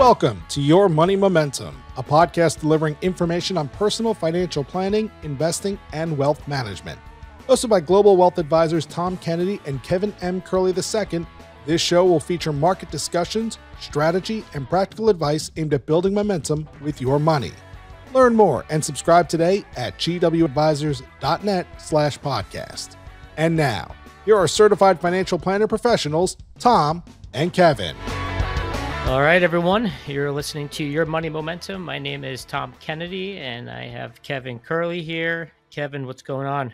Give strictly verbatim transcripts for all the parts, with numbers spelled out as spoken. Welcome to Your Money Momentum, a podcast delivering information on personal financial planning, investing, and wealth management. Hosted by Global Wealth Advisors Tom Kennedy and Kevin M. Curley the second, this show will feature market discussions, strategy, and practical advice aimed at building momentum with your money. Learn more and subscribe today at g w advisors dot net slash podcast. And now, here are Certified Financial Planner professionals, Tom and Kevin. All right, everyone, you're listening to Your Money Momentum. My name is Tom Kennedy, and I have Kevin Curley here. Kevin, what's going on?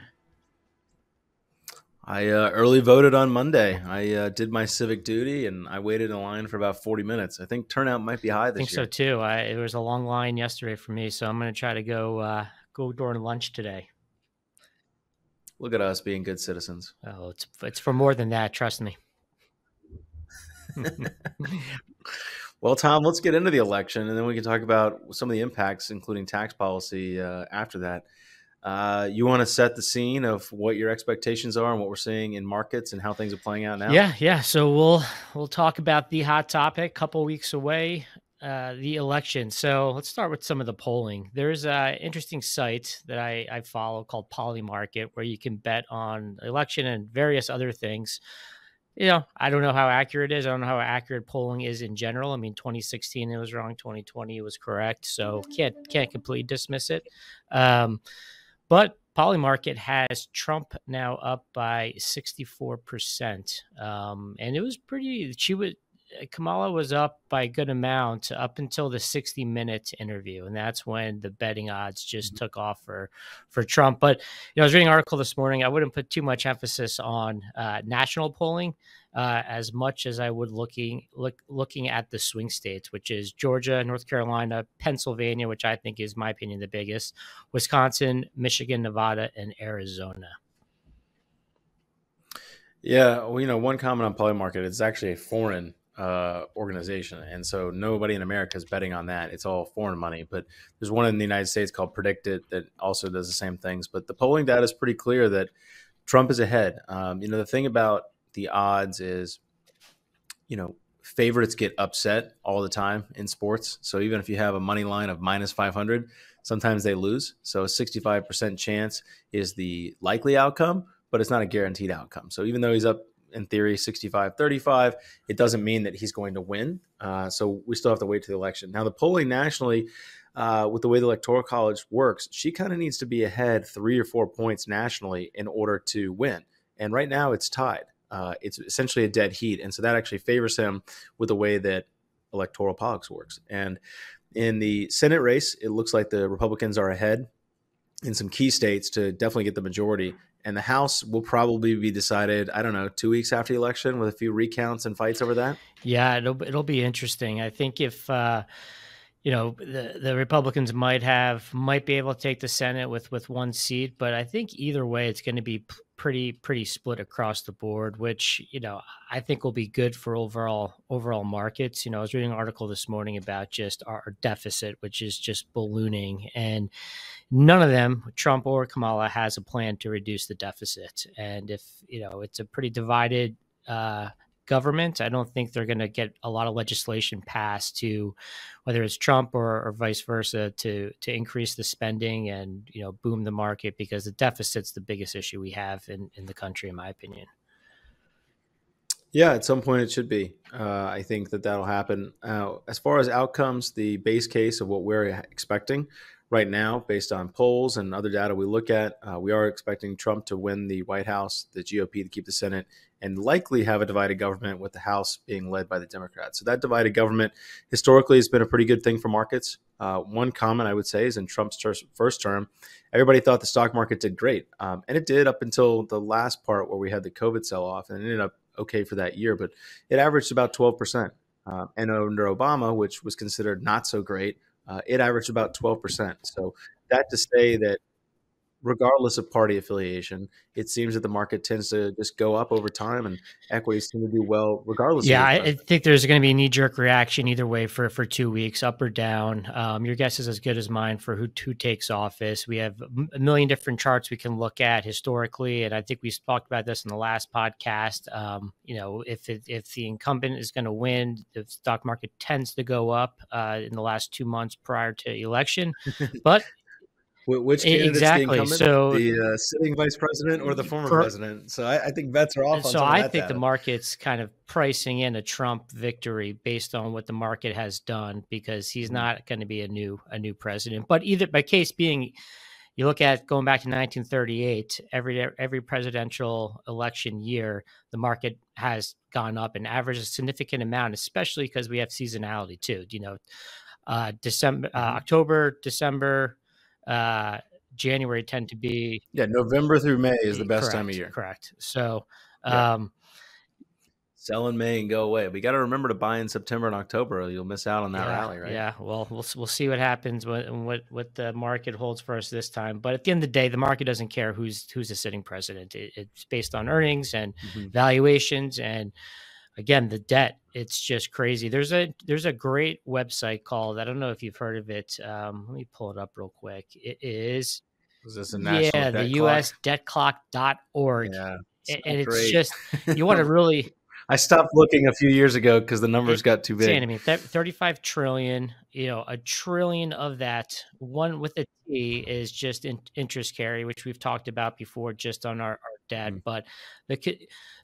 I uh, early voted on Monday. I uh, did my civic duty, and I waited in line for about forty minutes. I think turnout might be high this year. I think so, too. I, it was a long line yesterday for me, so I'm going to try to go, uh, go during lunch today. Look at us being good citizens. Oh, it's, it's for more than that, trust me. Well, Tom, let's get into the election, and then we can talk about some of the impacts, including tax policy uh, after that. Uh, you want to set the scene of what your expectations are and what we're seeing in markets and how things are playing out now? Yeah, yeah. So we'll we'll talk about the hot topic a couple weeks away, uh, the election. So let's start with some of the polling. There's an interesting site that I, I follow called Polymarket, where you can bet on election and various other things. You know, I don't know how accurate it is. I don't know how accurate polling is in general. I mean, twenty sixteen, it was wrong. twenty twenty, it was correct. So can't can't completely dismiss it. Um, but Polymarket has Trump now up by sixty-four percent. Um, and it was pretty, she was, Kamala was up by a good amount up until the sixty minute interview. And that's when the betting odds just mm-hmm. took off for, for Trump. But, you know, I was reading an article this morning. I wouldn't put too much emphasis on uh, national polling uh, as much as I would looking, look, looking at the swing states, which is Georgia, North Carolina, Pennsylvania, which I think is, in my opinion, the biggest, Wisconsin, Michigan, Nevada, and Arizona. Yeah. Well, you know, one comment on Polymarket, it's actually a foreign Uh, organization. And so nobody in America is betting on that. It's all foreign money. But there's one in the United States called Predict It that also does the same things. But the polling data is pretty clear that Trump is ahead. Um, you know, the thing about the odds is, you know, favorites get upset all the time in sports. So even if you have a money line of minus five hundred, sometimes they lose. So a sixty-five percent chance is the likely outcome, but it's not a guaranteed outcome. So even though he's up in theory, sixty-five thirty-five, it doesn't mean that he's going to win. Uh, so we still have to wait to the election. Now, the polling nationally, uh, with the way the Electoral College works, she kind of needs to be ahead three or four points nationally in order to win. And right now it's tied. Uh, it's essentially a dead heat. And so that actually favors him with the way that electoral politics works. And in the Senate race, it looks like the Republicans are ahead in some key states to definitely get the majority. And the House will probably be decided, I don't know, two weeks after the election with a few recounts and fights over that. Yeah, it'll it'll be interesting. I think if, uh, you know, the, the Republicans might have might be able to take the Senate with with one seat. But I think either way, it's going to be pretty, pretty split across the board, which, you know, I think will be good for overall overall markets. You know, I was reading an article this morning about just our deficit, which is just ballooning. And none of them, Trump or Kamala, has a plan to reduce the deficit. And if, you know, it's a pretty divided uh, government, I don't think they're going to get a lot of legislation passed to, whether it's Trump or, or vice versa, to to increase the spending and, you know, boom the market, because the deficit's the biggest issue we have in, in the country, in my opinion. Yeah, at some point it should be. Uh, I think that that'll happen. Uh, as far as outcomes, the base case of what we're expecting right now, based on polls and other data we look at, uh, we are expecting Trump to win the White House, the G O P to keep the Senate, and likely have a divided government with the House being led by the Democrats. So that divided government historically has been a pretty good thing for markets. Uh, one comment I would say is in Trump's ter- first term, everybody thought the stock market did great. Um, and it did up until the last part where we had the COVID sell-off, and it ended up okay for that year, but it averaged about twelve percent. Uh, and under Obama, which was considered not so great, Uh, it averaged about twelve percent. So that to say that regardless of party affiliation. It seems that the market tends to just go up over time, and equities tend to do well regardless. Yeah, of I think there's going to be a knee-jerk reaction either way for for two weeks, up or down. Um, your guess is as good as mine for who who takes office. We have a million different charts we can look at historically, and I think we talked about this in the last podcast. Um, you know, if it, if the incumbent is going to win, the stock market tends to go up uh, in the last two months prior to election, but. Which candidate's exactly. the incumbent, so, the uh, sitting vice president or the former for, president? So I, I think bets are off on so some of that. So I think data. The market's kind of pricing in a Trump victory based on what the market has done, because he's not going to be a new a new president. But either by case being, you look at going back to nineteen thirty-eight, every every presidential election year, the market has gone up and averaged a significant amount, especially because we have seasonality too. You know, uh, December, uh, October, December. Uh, January tend to be yeah November through May is the best correct, time of year. Correct. So, yeah. um, sell in May and go away. We got to remember to buy in September and October, or you'll miss out on that yeah, rally, right? Yeah. Well, we'll we'll see what happens when what what the market holds for us this time. But at the end of the day, the market doesn't care who's who's the sitting president. It, it's based on earnings and mm-hmm. valuations and. Again, the debt, it's just crazy. There's a there's a great website called, I don't know if you've heard of it. Um, let me pull it up real quick. It is, is this a national yeah, debt the U S debt clock dot org. Yeah, it's and, and it's just, you want to really. I stopped looking a few years ago because the numbers it, got too big. I mean, thirty-five trillion, you know, a trillion of that, one with a T is just in, interest carry, which we've talked about before just on our, our debt. Mm-hmm. But the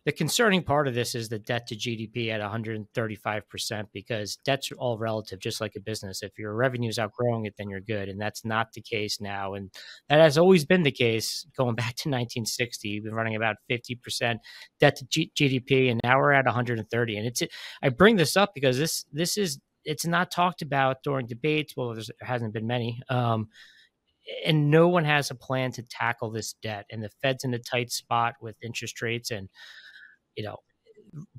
the concerning part of this is the debt to G D P at one hundred thirty-five percent, because debt's all relative, just like a business. If your revenue's outgrowing it, then you're good. And that's not the case now. And that has always been the case going back to nineteen sixty. You've been running about fifty percent debt to G GDP, and now we're at one hundred thirty. And it's I bring this up because this this is it's not talked about during debates. Well, there hasn't been many. Um, And no one has a plan to tackle this debt. And the Fed's in a tight spot with interest rates. And, you know,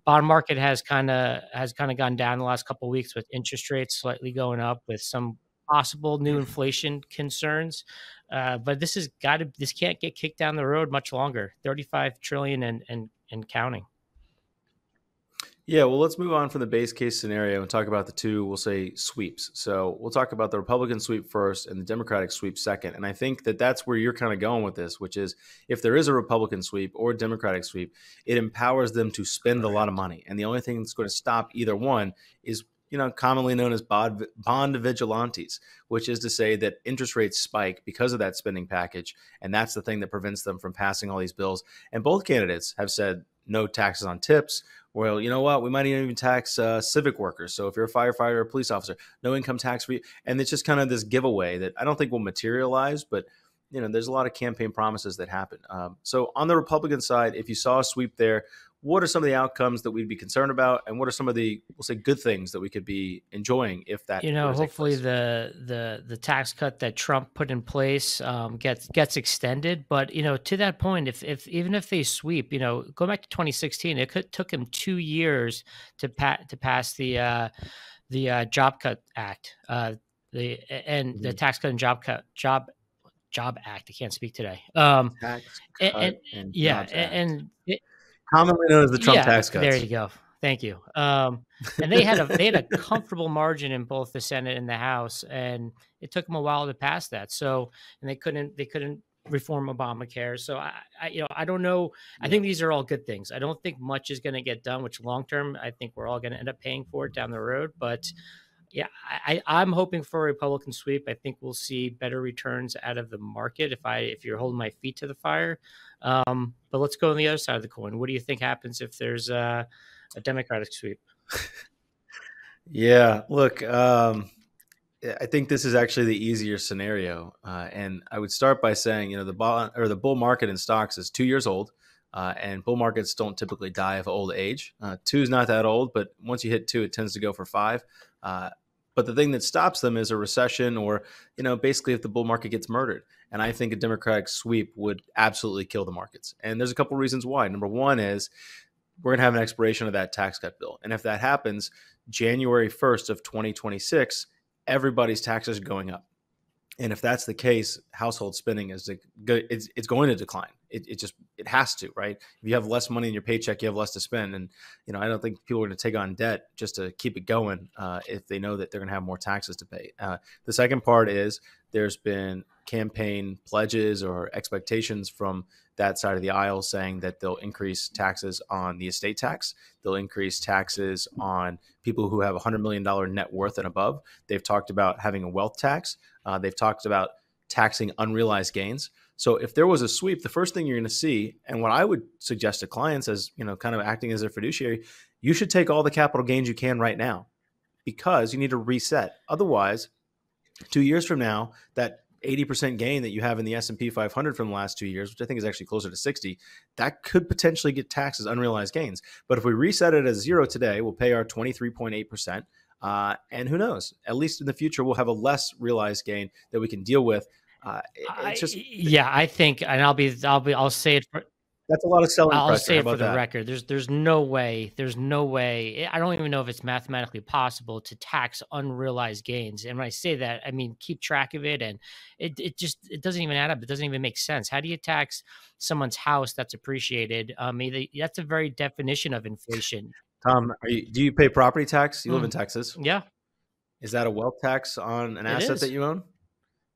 bond market has kind of has kind of gone down the last couple of weeks with interest rates slightly going up with some possible new inflation concerns. Uh, but this has got to this can't get kicked down the road much longer. thirty-five trillion and and, and counting. Yeah, well, let's move on from the base case scenario and talk about the two, we'll say, sweeps. So we'll talk about the Republican sweep first and the Democratic sweep second. And I think that that's where you're kind of going with this, which is if there is a Republican sweep or Democratic sweep, it empowers them to spend a lot of money. And the only thing that's going to stop either one is, you know, commonly known as bond, bond vigilantes, which is to say that interest rates spike because of that spending package. And that's the thing that prevents them from passing all these bills. And both candidates have said no taxes on tips. Well, you know what? We might even tax uh, civic workers. So if you're a firefighter or a police officer, no income tax for you. And it's just kind of this giveaway that I don't think will materialize, but you know, there's a lot of campaign promises that happen. Um, so on the Republican side, if you saw a sweep there, what are some of the outcomes that we'd be concerned about, and what are some of the, we'll say, good things that we could be enjoying if that? You know, hopefully the the the tax cut that Trump put in place um, gets gets extended. But you know, to that point, if if even if they sweep, you know, go back to twenty sixteen, it could, took him two years to pat to pass the uh, the uh, Job Cut Act, uh, the and mm-hmm. the Tax Cut and Job Cut Job. Job Act. I can't speak today. Um, tax cut and, and, and yeah, and, and it, commonly known as the Trump yeah, tax cuts. There you go. Thank you. Um, and they had a they had a comfortable margin in both the Senate and the House, and it took them a while to pass that. So, and they couldn't they couldn't reform Obamacare. So I, I you know I don't know. I yeah. think these are all good things. I don't think much is going to get done, which long term I think we're all going to end up paying for it down the road, but. Yeah, I, I'm hoping for a Republican sweep. I think we'll see better returns out of the market if I if you're holding my feet to the fire. Um, but let's go on the other side of the coin. What do you think happens if there's a, a Democratic sweep? Yeah, look, um, I think this is actually the easier scenario, uh, and I would start by saying, you know, the bond or the bull market in stocks is two years old. Uh, and bull markets don't typically die of old age. Uh, two is not that old, but once you hit two, it tends to go for five. Uh, but the thing that stops them is a recession or, you know, basically if the bull market gets murdered. And I think a Democratic sweep would absolutely kill the markets. And there's a couple reasons why. Number one is we're going to have an expiration of that tax cut bill. And if that happens, January first of twenty twenty-six, everybody's taxes are going up. And if that's the case, household spending is a good, it's, it's going to decline. It, it just, it has to, right? If you have less money in your paycheck, you have less to spend. And, you know, I don't think people are going to take on debt just to keep it going uh, if they know that they're going to have more taxes to pay. Uh, the second part is there's been campaign pledges or expectations from that side of the aisle saying that they'll increase taxes on the estate tax. They'll increase taxes on people who have one hundred million dollars net worth and above. They've talked about having a wealth tax. Uh, they've talked about taxing unrealized gains. So if there was a sweep, the first thing you're going to see, and what I would suggest to clients as, you know, kind of acting as a fiduciary, you should take all the capital gains you can right now because you need to reset. Otherwise, two years from now, that eighty percent gain that you have in the S and P five hundred from the last two years, which I think is actually closer to sixty, that could potentially get taxed as unrealized gains. But if we reset it as zero today, we'll pay our twenty-three point eight percent. Uh, and who knows, at least in the future, we'll have a less realized gain that we can deal with. Uh, it, it's just, I, yeah, I think, and I'll be, I'll be, I'll say it for, that's a lot of selling I'll pressure. I'll say it for the that? record. There's, there's no way, there's no way. I don't even know if it's mathematically possible to tax unrealized gains. And when I say that, I mean, keep track of it. And it, it just, it doesn't even add up. It doesn't even make sense. How do you tax someone's house that's appreciated? Um, either, that's a very definition of inflation. Tom, are you, do you pay property tax? You mm. live in Texas. Yeah. Is that a wealth tax on an it asset is. that you own?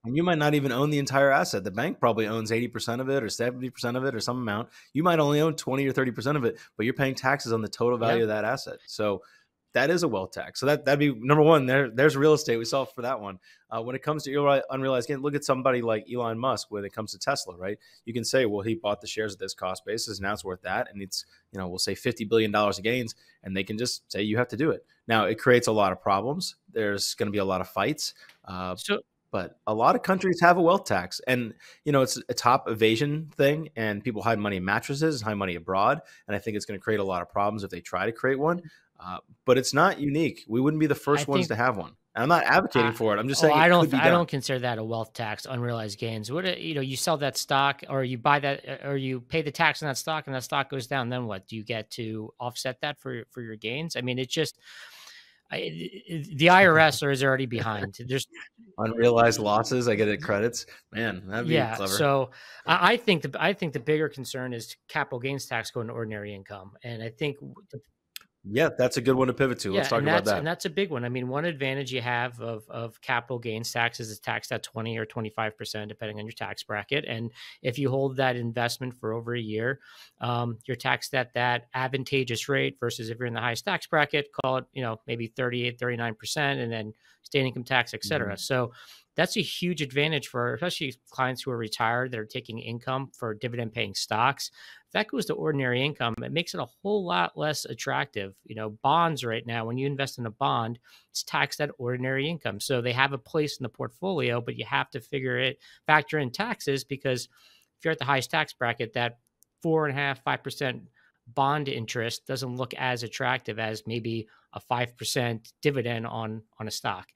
And you might not even own the entire asset. The bank probably owns eighty percent of it or seventy percent of it or some amount. You might only own twenty or thirty percent of it, but you're paying taxes on the total value yeah. of that asset. So that is a wealth tax. So that, that'd be number one. There, there's real estate. We solved for that one. Uh, when it comes to unrealized gain, look at somebody like Elon Musk when it comes to Tesla, right? You can say, well, he bought the shares at this cost basis, now it's worth that. And it's, you know, we'll say fifty billion dollars of gains, and they can just say you have to do it. Now, it creates a lot of problems. There's going to be a lot of fights. Uh, so But a lot of countries have a wealth tax, and, you know, it's a top evasion thing, and people hide money in mattresses and hide money abroad. And I think it's going to create a lot of problems if they try to create one, uh, but it's not unique. We wouldn't be the first I ones think, to have one. And I'm not advocating uh, for it. I'm just saying, oh, I don't, I don't consider that a wealth tax, unrealized gains. What, you know, you sell that stock or you buy that, or you pay the tax on that stock and that stock goes down. Then what do you get to offset that for, for your gains? I mean, it just, I, the I R S is already behind. There's unrealized losses. I get it credits, man. That'd be yeah, clever. So I think the, I think the bigger concern is capital gains tax going to ordinary income. And I think, the, yeah, that's a good one to pivot to. Yeah, Let's talk about that. And that's a big one. I mean, one advantage you have of, of capital gains tax is it's taxed at twenty or twenty-five percent, depending on your tax bracket. And if you hold that investment for over a year, um, you're taxed at that advantageous rate versus if you're in the highest tax bracket, call it, you know, maybe thirty-eight, thirty-nine percent, and then state income tax, et cetera. Mm-hmm. So that's a huge advantage for especially clients who are retired that are taking income for dividend paying stocks. If that goes to ordinary income, it makes it a whole lot less attractive. You know, bonds right now, when you invest in a bond, it's taxed at ordinary income. So they have a place in the portfolio, but you have to figure it, factor in taxes, because if you're at the highest tax bracket, that four and a half, five percent bond interest doesn't look as attractive as maybe a five percent dividend on on a stock.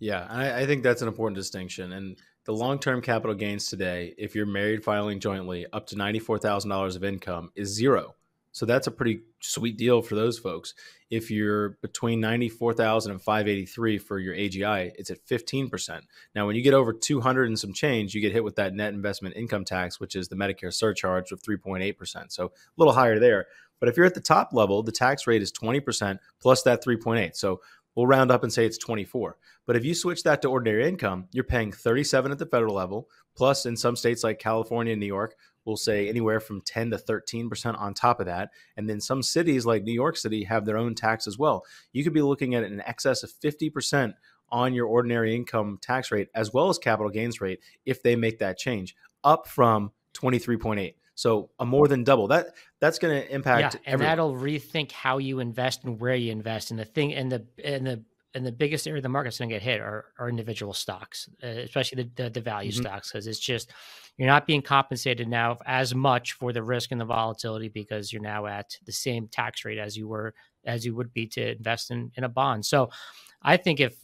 Yeah, I, I think that's an important distinction. And the long-term capital gains today, if you're married filing jointly, up to ninety-four thousand dollars of income is zero. So that's a pretty sweet deal for those folks. If you're between ninety-four thousand and five eighty-three for your A G I, it's at fifteen percent. Now, when you get over two hundred and some change, you get hit with that net investment income tax, which is the Medicare surcharge of three point eight percent. So a little higher there. But if you're at the top level, the tax rate is twenty percent plus that three point eight. So we'll round up and say it's twenty-four. But if you switch that to ordinary income, you're paying thirty-seven at the federal level, plus in some states like California and New York, we'll say anywhere from ten to thirteen percent on top of that. And then some cities like New York City have their own tax as well. You could be looking at an excess of fifty percent on your ordinary income tax rate, as well as capital gains rate, if they make that change, up from twenty-three point eight. So a more than double that that's going to impact. Yeah, and everyone. That'll rethink how you invest and where you invest. And the thing and the and the and the biggest area of the market's going to get hit are, are individual stocks, uh, especially the the, the value mm-hmm. stocks, because it's just you're not being compensated now as much for the risk and the volatility because you're now at the same tax rate as you were as you would be to invest in in a bond. So I think if,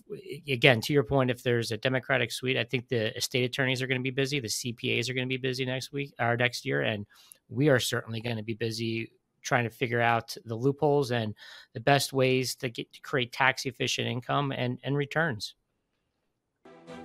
again, to your point, if there's a Democratic sweep, I think the estate attorneys are going to be busy. The C P As are going to be busy next week or next year. And we are certainly going to be busy trying to figure out the loopholes and the best ways to get to create tax efficient income and, and returns.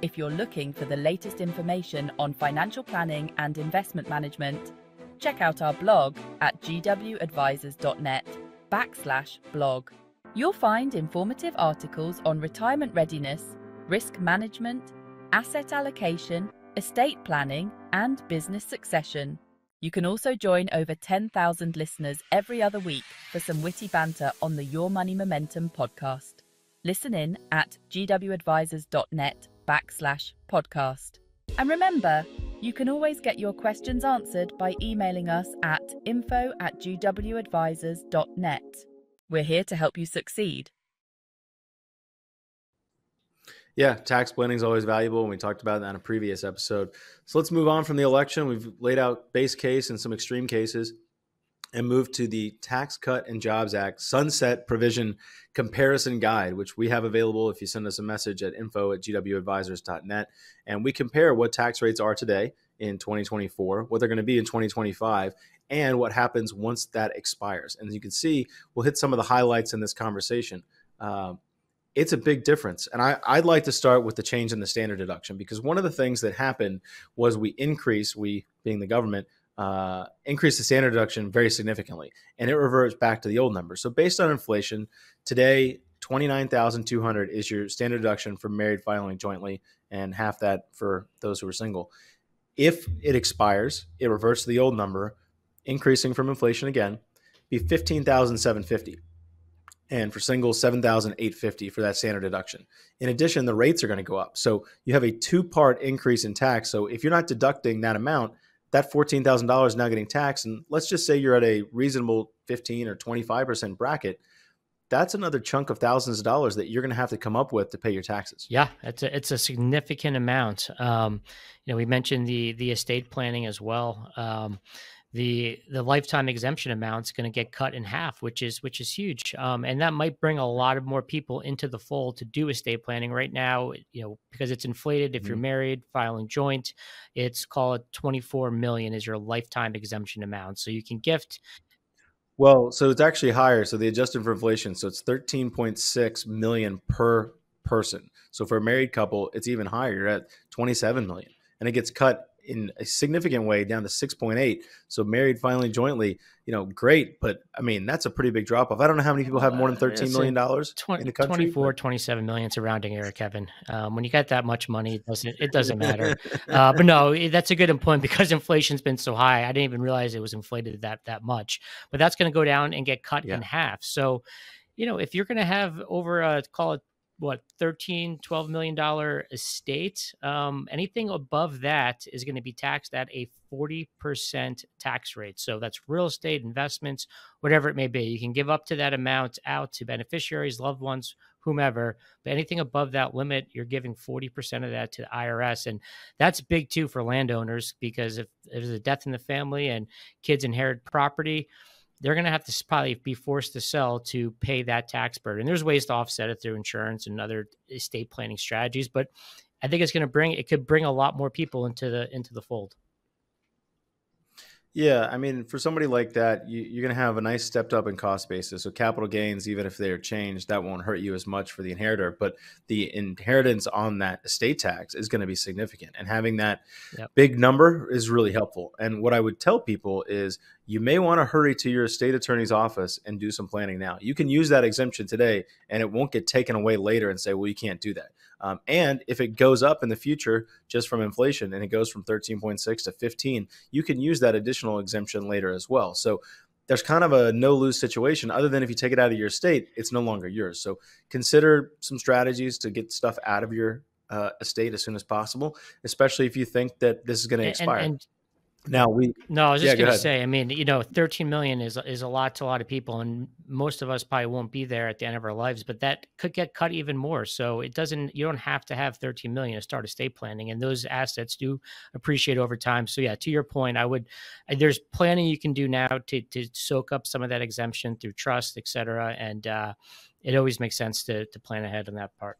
If you're looking for the latest information on financial planning and investment management, check out our blog at g w advisors dot net backslash blog. You'll find informative articles on retirement readiness, risk management, asset allocation, estate planning, and business succession. You can also join over ten thousand listeners every other week for some witty banter on the Your Money Momentum podcast. Listen in at g w advisors dot net backslash podcast. And remember, you can always get your questions answered by emailing us at info at g w advisors dot net. We're here to help you succeed. Yeah, tax planning is always valuable, and we talked about that in a previous episode. So let's move on from the election. We've laid out base case and some extreme cases and move to the Tax Cut and Jobs Act Sunset Provision Comparison Guide, which we have available if you send us a message at info at g w advisors dot net. And we compare what tax rates are today in twenty twenty-four, what they're going to be in twenty twenty-five, and what happens once that expires. And as you can see, we'll hit some of the highlights in this conversation. Um, It's a big difference. And I, I'd like to start with the change in the standard deduction, because one of the things that happened was we increased, we being the government, uh, increased the standard deduction very significantly, and it reverts back to the old number. So based on inflation, today, twenty-nine thousand two hundred dollars is your standard deduction for married filing jointly, and half that for those who are single. If it expires, it reverts to the old number, increasing from inflation again, be fifteen thousand seven hundred fifty dollars. And for singles, seven thousand eight hundred fifty dollars for that standard deduction. In addition, the rates are going to go up. So you have a two-part increase in tax. So if you're not deducting that amount, that fourteen thousand dollars is now getting taxed. And let's just say you're at a reasonable fifteen or twenty-five percent bracket. That's another chunk of thousands of dollars that you're going to have to come up with to pay your taxes. Yeah, it's a, it's a significant amount. Um, you know, we mentioned the the estate planning as well. Um, The, the lifetime exemption amount is going to get cut in half, which is which is huge. Um, and that might bring a lot of more people into the fold to do estate planning right now, you know, because it's inflated. If mm-hmm. you're married, filing joint, it's call it twenty-four million dollars is your lifetime exemption amount. So you can gift. Well, so it's actually higher. So they adjusted for inflation. So it's thirteen point six million dollars per person. So for a married couple, it's even higher. You're at twenty-seven million dollars, and it gets cut in a significant way down to six point eight. So married filing jointly, you know, great. But I mean, that's a pretty big drop off. I don't know how many people have more than thirteen million dollars uh, in the country. twenty-four, twenty-seven million, it's a rounding error, Kevin. Um, when you got that much money, it doesn't, it doesn't matter. uh, but no, that's a good point, because inflation's been so high. I didn't even realize it was inflated that, that much, but that's going to go down and get cut yeah. in half. So, you know, if you're going to have over a, call it, what, thirteen, twelve million dollar estate, um, anything above that is going to be taxed at a forty percent tax rate. So that's real estate, investments, whatever it may be. You can give up to that amount out to beneficiaries, loved ones, whomever, but anything above that limit, you're giving forty percent of that to the I R S. And that's big too for landowners, because if there's a death in the family and kids inherit property, they're going to have to probably be forced to sell to pay that tax burden. And there's ways to offset it through insurance and other estate planning strategies, but I think it's going to bring, it could bring a lot more people into the, into the fold. Yeah. I mean, for somebody like that, you, you're going to have a nice stepped up in cost basis. So capital gains, even if they're changed, that won't hurt you as much for the inheritor, but the inheritance on that estate tax is going to be significant. And having that yep. big number is really helpful. And what I would tell people is you may want to hurry to your estate attorney's office and do some planning now. You can use that exemption today and it won't get taken away later and say, well, you can't do that. Um, and if it goes up in the future, just from inflation, and it goes from thirteen point six to fifteen, you can use that additional exemption later as well. So there's kind of a no lose situation, other than if you take it out of your estate, it's no longer yours. So consider some strategies to get stuff out of your uh, estate as soon as possible, especially if you think that this is going to expire. And, and Now we no, I was just yeah, going to say. I mean, you know, thirteen million is is a lot to a lot of people, and most of us probably won't be there at the end of our lives. But that could get cut even more. So it doesn't. You don't have to have thirteen million to start estate planning, and those assets do appreciate over time. So yeah, to your point, I would. There's planning you can do now to to soak up some of that exemption through trust, et cetera, and uh, it always makes sense to to plan ahead on that part.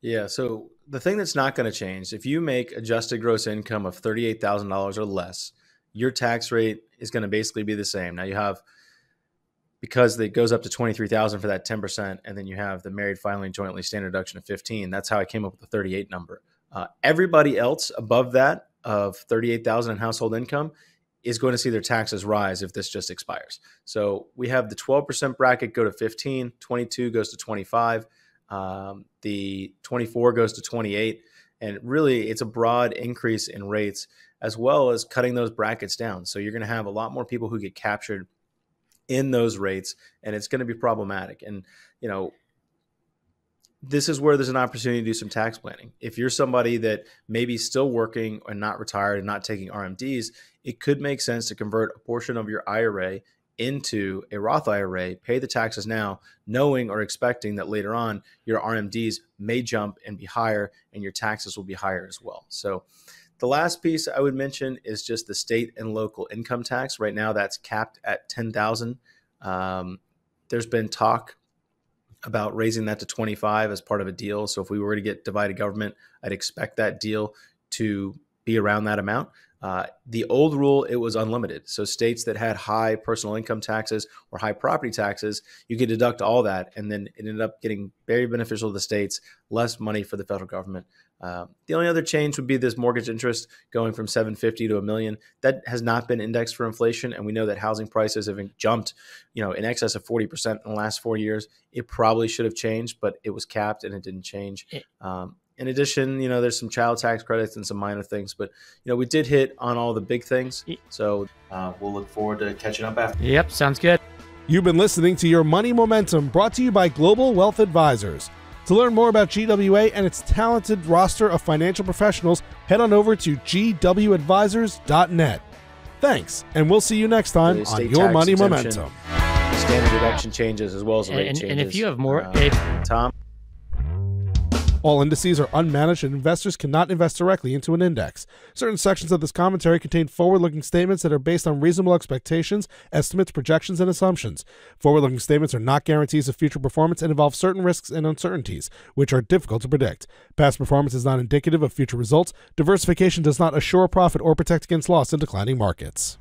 Yeah. So the thing that's not going to change, if you make adjusted gross income of thirty-eight thousand dollars or less, your tax rate is going to basically be the same. Now you have, because it goes up to twenty-three thousand dollars for that ten percent. And then you have the married filing and jointly standard deduction of fifteen. That's how I came up with the thirty-eight number. Uh, everybody else above that of thirty-eight thousand dollars in household income is going to see their taxes rise if this just expires. So we have the twelve percent bracket go to fifteen, twenty-two goes to twenty-five, um, the twenty-four goes to twenty-eight. And really, it's a broad increase in rates as well as cutting those brackets down. So you're going to have a lot more people who get captured in those rates, and it's going to be problematic. And, you know, this is where there's an opportunity to do some tax planning. If you're somebody that maybe still working and not retired and not taking R M Ds, it could make sense to convert a portion of your I R A into a Roth I R A, pay the taxes now, knowing or expecting that later on your R M Ds may jump and be higher and your taxes will be higher as well. So the last piece I would mention is just the state and local income tax. Right now that's capped at ten thousand dollars. Um, there's been talk about raising that to twenty-five as part of a deal. So if we were to get divided government, I'd expect that deal to be around that amount. Uh, the old rule, it was unlimited. So states that had high personal income taxes or high property taxes, you could deduct all that. And then it ended up getting very beneficial to the states, less money for the federal government. Uh, the only other change would be this mortgage interest going from seven fifty to a million. That has not been indexed for inflation. And we know that housing prices have jumped, you know, in excess of forty percent in the last four years. It probably should have changed, but it was capped and it didn't change. Um, in addition, you know, there's some child tax credits and some minor things, but, you know, we did hit on all the big things. So uh, we'll look forward to catching up after. Yep. Sounds good. You've been listening to Your Money Momentum, brought to you by Global Wealth Advisors. To learn more about G W A and its talented roster of financial professionals, head on over to G W advisors dot net. Thanks, and we'll see you next time on Your Money Momentum. Standard deduction changes as well as rate changes. And if you have more, uh, Tom. All indices are unmanaged and investors cannot invest directly into an index. Certain sections of this commentary contain forward-looking statements that are based on reasonable expectations, estimates, projections, and assumptions. Forward-looking statements are not guarantees of future performance and involve certain risks and uncertainties, which are difficult to predict. Past performance is not indicative of future results. Diversification does not assure profit or protect against loss in declining markets.